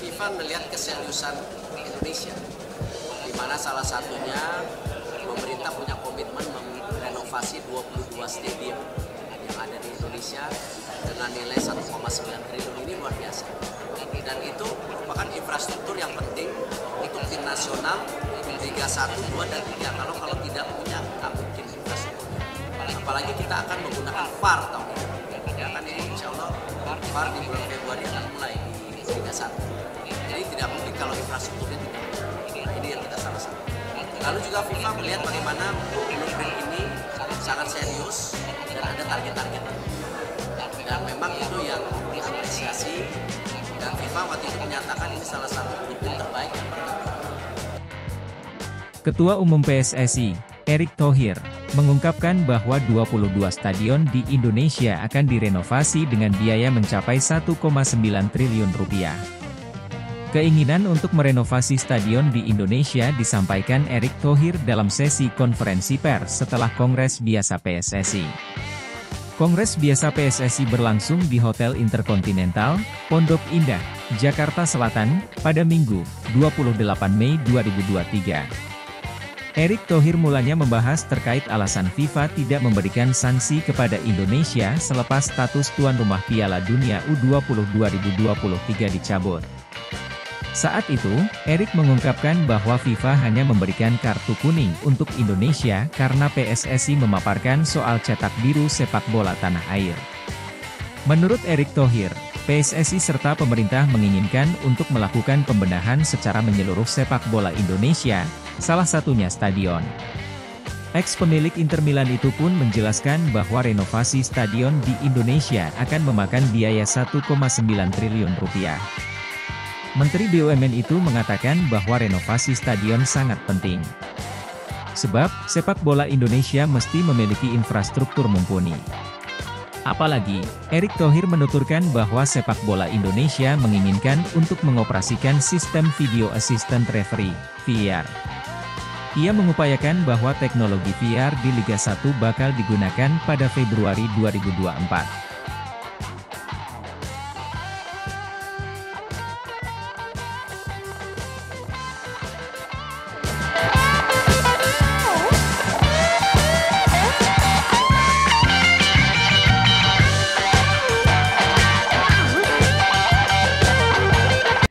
FIFA melihat keseriusan Indonesia, di mana salah satunya pemerintah punya komitmen merenovasi 22 stadion yang ada di Indonesia dengan nilai 1,9 triliun. Ini luar biasa. Dan itu merupakan infrastruktur yang penting untuk tim nasional Liga 1, 2, dan 3. Kalau tidak punya, tak mungkin infrastruktur. Apalagi kita akan menggunakan VAR tahun ini. Karena ini insya Allah VAR di bulan Februari akan mulai di Liga 1. Jadi tidak mungkin kalau infrastrukturnya tidak. Nah, ini yang kita salah. Lalu juga FIFA melihat bagaimana blueprint ini sangat serius dan ada target-target. Dan memang itu yang diapresiasi. Dan FIFA waktu itu menyatakan ini salah satu blueprint terbaik yang pernah. Ketua Umum PSSI, Erick Thohir, mengungkapkan bahwa 22 stadion di Indonesia akan direnovasi dengan biaya mencapai 1,9 triliun rupiah. Keinginan untuk merenovasi stadion di Indonesia disampaikan Erick Thohir dalam sesi konferensi pers setelah Kongres Biasa PSSI. Kongres Biasa PSSI berlangsung di Hotel InterContinental, Pondok Indah, Jakarta Selatan, pada Minggu, 28 Mei 2023. Erick Thohir mulanya membahas terkait alasan FIFA tidak memberikan sanksi kepada Indonesia selepas status tuan rumah Piala Dunia U20 2023 dicabut. Saat itu, Erick mengungkapkan bahwa FIFA hanya memberikan kartu kuning untuk Indonesia karena PSSI memaparkan soal cetak biru sepak bola tanah air. Menurut Erick Thohir, PSSI serta pemerintah menginginkan untuk melakukan pembenahan secara menyeluruh sepak bola Indonesia, salah satunya stadion. Ex-pemilik Inter Milan itu pun menjelaskan bahwa renovasi stadion di Indonesia akan memakan biaya 1,9 triliun rupiah. Menteri BUMN itu mengatakan bahwa renovasi stadion sangat penting. Sebab, sepak bola Indonesia mesti memiliki infrastruktur mumpuni. Apalagi, Erick Thohir menuturkan bahwa sepak bola Indonesia menginginkan untuk mengoperasikan sistem video assistant referee, VAR. Ia mengupayakan bahwa teknologi VAR di Liga 1 bakal digunakan pada Februari 2024.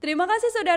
Terima kasih sudah